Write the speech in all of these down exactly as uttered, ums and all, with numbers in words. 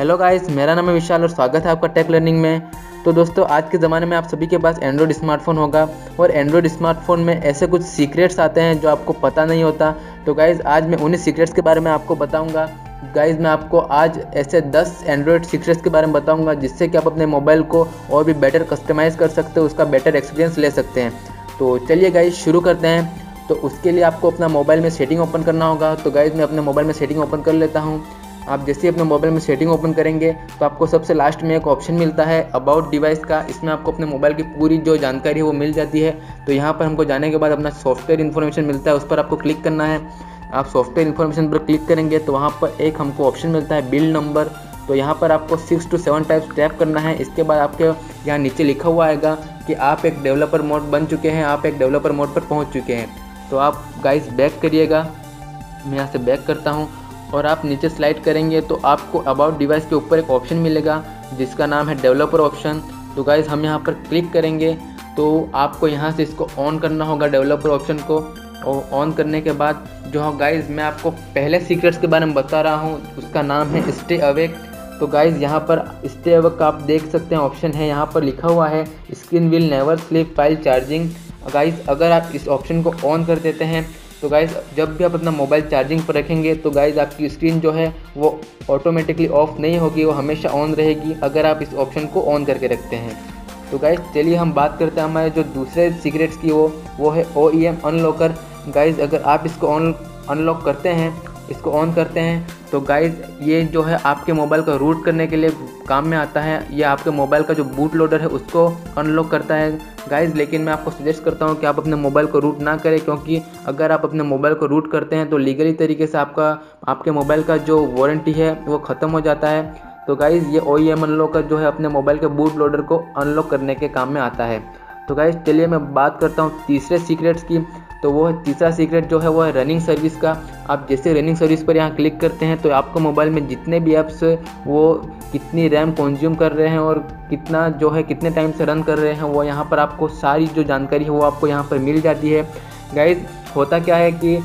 Hello guys, मेरा नाम है विशाल और स्वागत है आपका टेक लर्निंग में। तो दोस्तों, आज के ज़माने में आप सभी के पास एंड्रॉयड स्मार्टफोन होगा और एंड्रॉयड स्मार्टफोन में ऐसे कुछ सीक्रेट्स आते हैं जो आपको पता नहीं होता। तो गाइस, आज मैं उन्हीं सीक्रेट्स के बारे में आपको बताऊंगा। गाइस, मैं आपको आज ऐसे दस एंड्रॉयड सीक्रेट्स के बारे में बताऊंगा जिससे कि आप अपने मोबाइल को और भी बेटर कस्टमाइज़ कर सकते हो, उसका बेटर एक्सपीरियंस ले सकते हैं। तो चलिए गाइस, शुरू करते हैं। तो उसके लिए आपको अपना मोबाइल में सेटिंग ओपन करना होगा। तो गाइस, मैं अपने मोबाइल में सेटिंग ओपन कर लेता हूँ। आप जैसे ही अपने मोबाइल में सेटिंग ओपन करेंगे तो आपको सबसे लास्ट में एक ऑप्शन मिलता है अबाउट डिवाइस का। इसमें आपको अपने मोबाइल की पूरी जो जानकारी है वो मिल जाती है। तो यहाँ पर हमको जाने के बाद अपना सॉफ्टवेयर इन्फॉर्मेशन मिलता है, उस पर आपको क्लिक करना है। आप सॉफ्टवेयर इन्फॉर्मेशन पर क्लिक करेंगे तो वहाँ पर एक हमको ऑप्शन मिलता है बिल्ड नंबर। तो यहाँ पर आपको six to seven types tap करना है। इसके बाद आपके यहाँ नीचे लिखा हुआ आएगा कि आप एक डेवलपर मोड बन चुके हैं, आप एक डेवलपर मोड पर पहुँच चुके हैं। तो आप गाइस बैक करिएगा, मैं यहाँ से बैक करता हूँ और आप नीचे स्लाइड करेंगे तो आपको अबाउट डिवाइस के ऊपर एक ऑप्शन मिलेगा जिसका नाम है डेवलपर ऑप्शन। तो गाइस, हम यहाँ पर क्लिक करेंगे तो आपको यहाँ से इसको ऑन करना होगा डेवलपर ऑप्शन को। और ऑन करने के बाद जो गाइस मैं आपको पहले सीक्रेट्स के बारे में बता रहा हूँ उसका नाम है स्टे अवेक। तो गाइस, यहाँ पर स्टे अवेक का आप देख सकते हैं ऑप्शन है, यहाँ पर लिखा हुआ है screen will never sleep while charging. Guys, अगर आप इस ऑप्शन को ऑन कर देते हैं तो गाइज़ जब भी आप अपना मोबाइल चार्जिंग पर रखेंगे तो गाइज़ आपकी स्क्रीन जो है वो ऑटोमेटिकली ऑफ नहीं होगी, वो हमेशा ऑन रहेगी अगर आप इस ऑप्शन को ऑन करके रखते हैं। तो गाइज़ चलिए हम बात करते हैं हमारे जो दूसरे सीक्रेट्स की, वो वो है O E M unlocker. Guys अगर आप इसको ऑन अनलॉक करते हैं, इसको ऑन करते हैं तो गाइज़ ये जो है आपके मोबाइल को रूट करने के लिए काम में आता है। ये आपके मोबाइल का जो बूट लोडर है उसको अनलॉक करता है गाइज़। लेकिन मैं आपको सजेस्ट करता हूँ कि आप अपने मोबाइल को रूट ना करें, क्योंकि अगर आप अपने मोबाइल को रूट करते हैं तो लीगली तरीके से आपका आपके मोबाइल का जो वारंटी है वो ख़त्म हो जाता है। तो गाइज़ ये ओ ई एम अनलॉकर जो है अपने मोबाइल के बूट लोडर को अनलॉक करने के काम में आता है। तो गाइज़ चलिए मैं बात करता हूँ तीसरे सीक्रेट्स की। तो वो तीसरा सीक्रेट जो है वो है रनिंग सर्विस का। आप जैसे रनिंग सर्विस पर यहाँ क्लिक करते हैं तो आपको मोबाइल में जितने भी ऐप्स वो कितनी रैम कंज्यूम कर रहे हैं और कितना जो है कितने टाइम से रन कर रहे हैं, वो यहाँ पर आपको सारी जो जानकारी है वो आपको यहाँ पर मिल जाती है। गाइज़ होता क्या है कि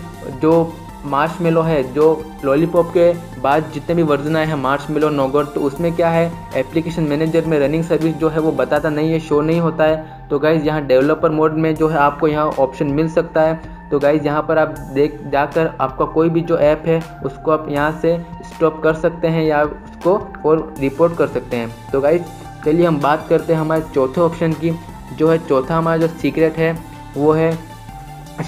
जो मार्शमेलो है, जो लॉलीपॉप के बाद जितने भी वर्जन आए हैं मार्शमेलो नोगोट, तो उसमें क्या है एप्लीकेशन मैनेजर में रनिंग सर्विस जो है वो बताता नहीं है, शो नहीं होता है। तो गाइज़ यहाँ डेवलपर मोड में जो है आपको यहाँ ऑप्शन मिल सकता है। तो गाइज़ यहाँ पर आप देख जाकर आपका कोई भी जो ऐप है उसको आप यहाँ से स्टॉप कर सकते हैं या उसको और रिपोर्ट कर सकते हैं। तो गाइज़ चलिए हम बात करते हैं हमारे चौथे ऑप्शन की, जो है चौथा हमारा जो सीक्रेट है वो है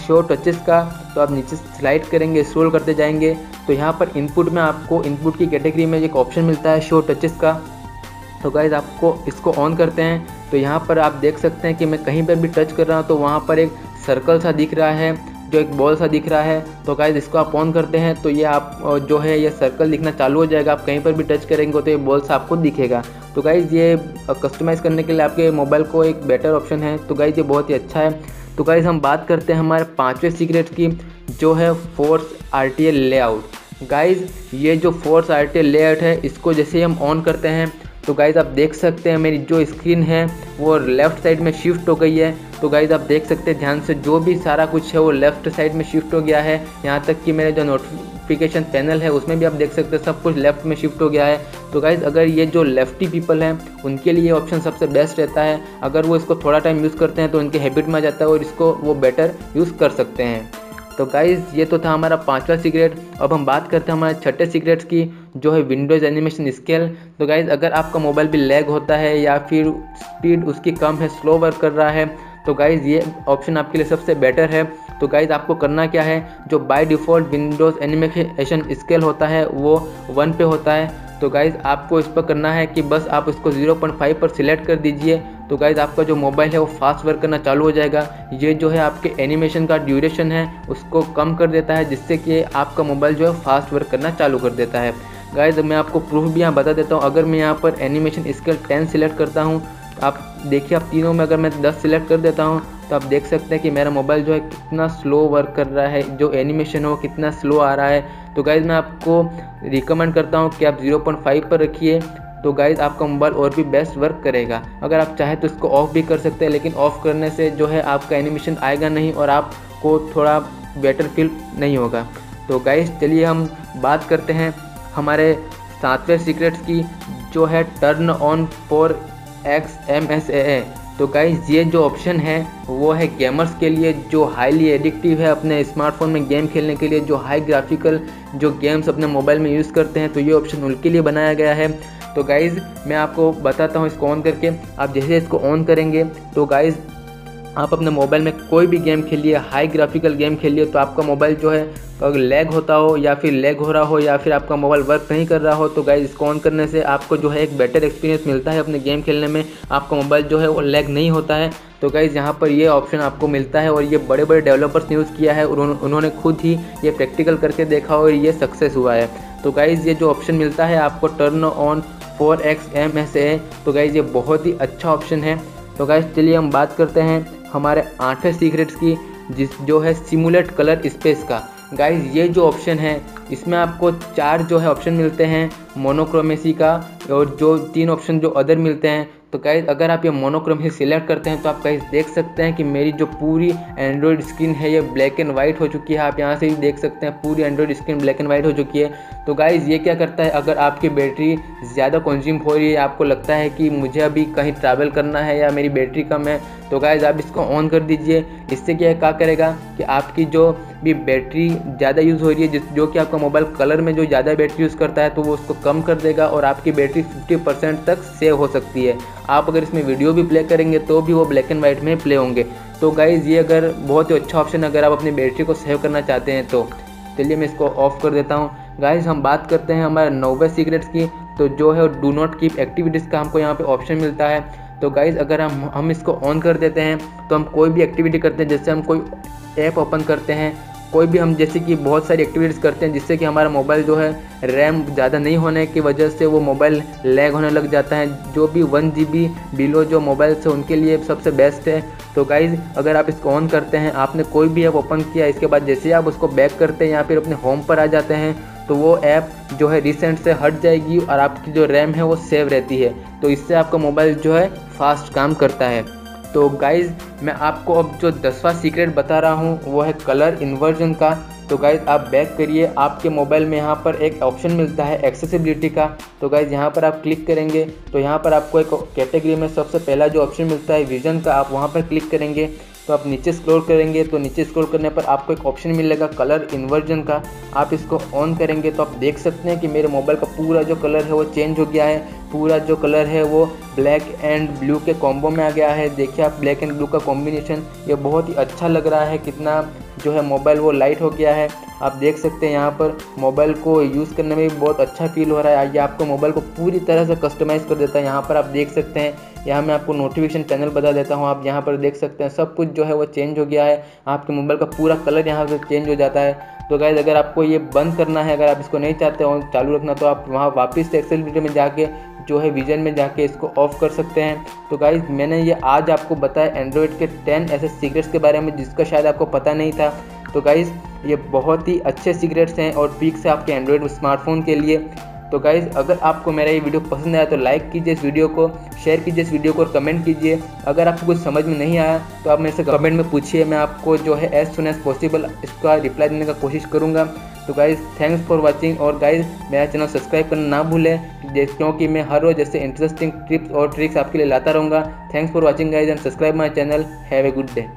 शो टचेस का। तो आप नीचे स्लाइड करेंगे, स्क्रॉल करते जाएंगे तो यहाँ पर इनपुट में आपको इनपुट की कैटेगरी में एक ऑप्शन मिलता है शो टचेस का। तो गाइज़ आपको इसको ऑन करते हैं तो यहाँ पर आप देख सकते हैं कि मैं कहीं पर भी टच कर रहा हूँ तो वहाँ पर एक सर्कल सा दिख रहा है, जो एक बॉल सा दिख रहा है। तो गाइज़ इसको आप ऑन करते हैं तो ये आप जो है ये सर्कल दिखना चालू हो जाएगा। आप कहीं पर भी टच करेंगे तो ये बॉल सा आपको दिखेगा। तो गाइज़ ये कस्टमाइज़ करने के लिए आपके मोबाइल को एक बेटर ऑप्शन है। तो गाइज़ ये बहुत ही अच्छा है। तो गाइज़ हम बात करते हैं हमारे पांचवें सीक्रेट की, जो है फोर्स आरटीएल लेआउट। गाइज़ ये जो फोर्स आरटीएल लेआउट है, इसको जैसे ही हम ऑन करते हैं तो गाइज़ आप देख सकते हैं मेरी जो स्क्रीन है वो लेफ़्ट साइड में शिफ्ट हो गई है। तो गाइज़ आप देख सकते हैं ध्यान से, जो भी सारा कुछ है वो लेफ़्ट साइड में शिफ्ट हो गया है। यहाँ तक कि मेरे जो नोटिफिकेशन पैनल है उसमें भी आप देख सकते हैं सब कुछ लेफ़्ट में शिफ्ट हो गया है। तो गाइज़ अगर ये जो लेफ्टी पीपल हैं उनके लिए ये ऑप्शन सबसे बेस्ट रहता है। अगर वो इसको थोड़ा टाइम यूज़ करते हैं तो उनकी हैबिट में आ जाता है और इसको वो बेटर यूज़ कर सकते हैं। तो गाइज़ ये तो था हमारा पांचवा सीक्रेट। अब हम बात करते हैं हमारे छठे सीक्रेट्स की, जो है विंडोज़ एनिमेशन स्केल। तो गाइज़ अगर आपका मोबाइल भी लैग होता है या फिर स्पीड उसकी कम है, स्लो वर्क कर रहा है, तो गाइज़ ये ऑप्शन आपके लिए सबसे बेटर है। तो गाइज़ आपको करना क्या है, जो by default windows animation scale होता है वो वन पे होता है। तो गाइज़ आपको इस पर करना है कि बस आप इसको ज़ीरो पॉइंट फाइव पर सिलेक्ट कर दीजिए। तो गाइज़ आपका जो मोबाइल है वो फास्ट वर्क करना चालू हो जाएगा। ये जो है आपके एनिमेशन का ड्यूरेशन है उसको कम कर देता है, जिससे कि आपका मोबाइल जो है फास्ट वर्क करना चालू कर देता है। गाइज़ मैं आपको प्रूफ भी यहाँ बता देता हूँ। अगर मैं यहाँ पर एनिमेशन स्केल टेन सिलेक्ट करता हूँ, आप देखिए आप तीनों में अगर मैं दस सिलेक्ट कर देता हूँ तो आप देख सकते हैं कि मेरा मोबाइल जो है कितना स्लो वर्क कर रहा है, जो एनिमेशन हो कितना स्लो आ रहा है। तो गाइज़ मैं आपको रिकमेंड करता हूँ कि आप ज़ीरो पॉइंट फाइव पर रखिए, तो गाइज़ आपका मोबाइल और भी बेस्ट वर्क करेगा। अगर आप चाहें तो इसको ऑफ़ भी कर सकते हैं, लेकिन ऑफ़ करने से जो है आपका एनिमेशन आएगा नहीं और आपको थोड़ा बेटर फील नहीं होगा। तो गाइज़ चलिए हम बात करते हैं हमारे सातवें सीक्रेट्स की जो है turn on for X M S A. तो गाइज ये जो ऑप्शन है वो है गेमर्स के लिए जो हाईली एडिक्टिव है अपने स्मार्टफोन में गेम खेलने के लिए, जो हाई ग्राफिकल जो गेम्स अपने मोबाइल में यूज़ करते हैं, तो ये ऑप्शन उनके लिए बनाया गया है। तो गाइज़ मैं आपको बताता हूँ इसको ऑन करके। आप जैसे इसको ऑन करेंगे तो गाइज़ आप अपने मोबाइल में कोई भी गेम खेलिए, हाई ग्राफिकल गेम खेलिए, तो आपका मोबाइल जो है अगर लैग होता हो या फिर लैग हो रहा हो या फिर आपका मोबाइल वर्क नहीं कर रहा हो, तो गाइज़ इसको ऑन करने से आपको जो है एक बेटर एक्सपीरियंस मिलता है अपने गेम खेलने में, आपका मोबाइल जो है वो लैग नहीं होता है। तो गाइज़ यहाँ पर ये ऑप्शन आपको मिलता है और ये बड़े बड़े डेवलपर्स ने यूज़ किया है और उन्होंने खुद ही ये प्रैक्टिकल करके देखा और ये सक्सेस हुआ है। तो गाइज़ ये जो ऑप्शन मिलता है आपको turn on for X M S A, तो गाइज़ ये बहुत ही अच्छा ऑप्शन है। तो गाइज़ चलिए हम बात करते हैं हमारे आठवें सीक्रेट्स की जिस जो है सिमुलेट कलर स्पेस का। गाइज़ ये जो ऑप्शन है इसमें आपको चार जो है ऑप्शन मिलते हैं मोनोक्रोमेसी का और जो तीन ऑप्शन जो अदर मिलते हैं। तो गाइज़ अगर आप ये मोनोक्रोमेसी सिलेक्ट करते हैं तो आप गाइज़ देख सकते हैं कि मेरी जो पूरी एंड्रॉयड स्क्रीन है ये ब्लैक एंड वाइट हो चुकी है। आप यहाँ से भी देख सकते हैं पूरी Android screen black and white हो चुकी है। तो गाइज़ ये क्या करता है, अगर आपकी बैटरी ज़्यादा कंज्यूम हो रही है, आपको लगता है कि मुझे अभी कहीं ट्रैवल करना है या मेरी बैटरी कम है, तो गाइज़ आप इसको ऑन कर दीजिए। इससे क्या क्या करेगा कि आपकी जो भी बैटरी ज़्यादा यूज़ हो रही है, जिस जो कि आपका मोबाइल कलर में जो ज़्यादा बैटरी यूज़ करता है, तो वो उसको कम कर देगा और आपकी बैटरी फिफ्टी परसेंट तक सेव हो सकती है। आप अगर इसमें वीडियो भी प्ले करेंगे तो भी वो ब्लैक एंड वाइट में प्ले होंगे। तो गाइज़ ये अगर बहुत ही अच्छा ऑप्शन है अगर आप अपनी बैटरी को सेव करना चाहते हैं। तो चलिए मैं इसको ऑफ कर देता हूँ। गाइज़ हम बात करते हैं हमारे नौवें सीक्रेट्स की, तो जो है डू नॉट कीप एक्टिविटीज़ का हमको यहाँ पे ऑप्शन मिलता है। तो गाइज़ अगर हम हम इसको ऑन कर देते हैं तो हम कोई भी एक्टिविटी करते हैं, जैसे हम कोई ऐप ओपन करते हैं, कोई भी हम जैसे कि बहुत सारी एक्टिविटीज़ करते हैं जिससे कि हमारा मोबाइल जो है रैम ज़्यादा नहीं होने की वजह से वो मोबाइल लैग होने लग जाता है। जो भी वन जी बी बिलो जो मोबाइल्स है उनके लिए सबसे बेस्ट है। तो गाइज़ अगर आप इसको ऑन करते हैं, आपने कोई भी ऐप ओपन किया, इसके बाद जैसे आप उसको बैक करते हैं या फिर अपने होम पर आ जाते हैं, तो वो ऐप जो है रिसेंट से हट जाएगी और आपकी जो रैम है वो सेव रहती है। तो इससे आपका मोबाइल जो है फास्ट काम करता है। तो गाइज़ मैं आपको अब जो दसवां सीक्रेट बता रहा हूँ वो है कलर इन्वर्जन का। तो गाइज़ आप बैक करिए, आपके मोबाइल में यहाँ पर एक ऑप्शन मिलता है एक्सेसिबिलिटी का। तो गाइज़ यहाँ पर आप क्लिक करेंगे तो यहाँ पर आपको एक कैटेगरी में सबसे पहला जो ऑप्शन मिलता है विजन का, आप वहाँ पर क्लिक करेंगे। तो आप नीचे स्क्रॉल करेंगे, तो नीचे स्क्रॉल करने पर आपको एक ऑप्शन मिलेगा कलर इन्वर्जन का। आप इसको ऑन करेंगे तो आप देख सकते हैं कि मेरे मोबाइल का पूरा जो कलर है वो चेंज हो गया है। पूरा जो कलर है वो ब्लैक एंड ब्लू के कॉम्बो में आ गया है। देखिए आप ब्लैक एंड ब्लू का कॉम्बिनेशन, ये बहुत ही अच्छा लग रहा है। कितना जो है मोबाइल वो लाइट हो गया है, आप देख सकते हैं। यहाँ पर मोबाइल को यूज़ करने में भी बहुत अच्छा फील हो रहा है। ये आपको मोबाइल को पूरी तरह से कस्टमाइज़ कर देता है। यहाँ पर आप देख सकते हैं, यहाँ मैं आपको नोटिफिकेशन पैनल बता देता हूँ। आप यहाँ पर देख सकते हैं सब कुछ जो है वो चेंज हो गया है। आपके मोबाइल का पूरा कलर यहाँ से चेंज हो जाता है। तो गाइज़ अगर आपको ये बंद करना है, अगर आप इसको नहीं चाहते हो चालू रखना, तो आप वहाँ वापस से एक्सेसिबिलिटी में जाके जो है विजन में जाके इसको ऑफ़ कर सकते हैं। तो गाइज़ मैंने ये आज आपको बताया एंड्रॉयड के टेन ऐसे सीक्रेट्स के बारे में जिसका शायद आपको पता नहीं था। तो गाइज़ ये बहुत ही अच्छे सीक्रेट्स हैं और पीक से आपके एंड्रॉयड स्मार्टफोन के लिए। तो गाइज़ अगर आपको मेरा ये वीडियो पसंद आया तो लाइक कीजिए इस वीडियो को, शेयर कीजिए इस वीडियो को और कमेंट कीजिए। अगर आपको कुछ समझ में नहीं आया तो आप मेरे से कमेंट में पूछिए, मैं आपको जो है एज सुन एज पॉसिबल इसका रिप्लाई देने का कोशिश करूँगा। तो गाइज़ थैंक्स फॉर वाचिंग और गाइज़ मेरा चैनल सब्सक्राइब करना ना भूलें, क्योंकि मैं हर रोज़ ऐसे इंटरेस्टिंग टिप्स और ट्रिक्स आपके लिए लाता रहूँगा। Thanks for watching guys and subscribe my channel. Have a good day.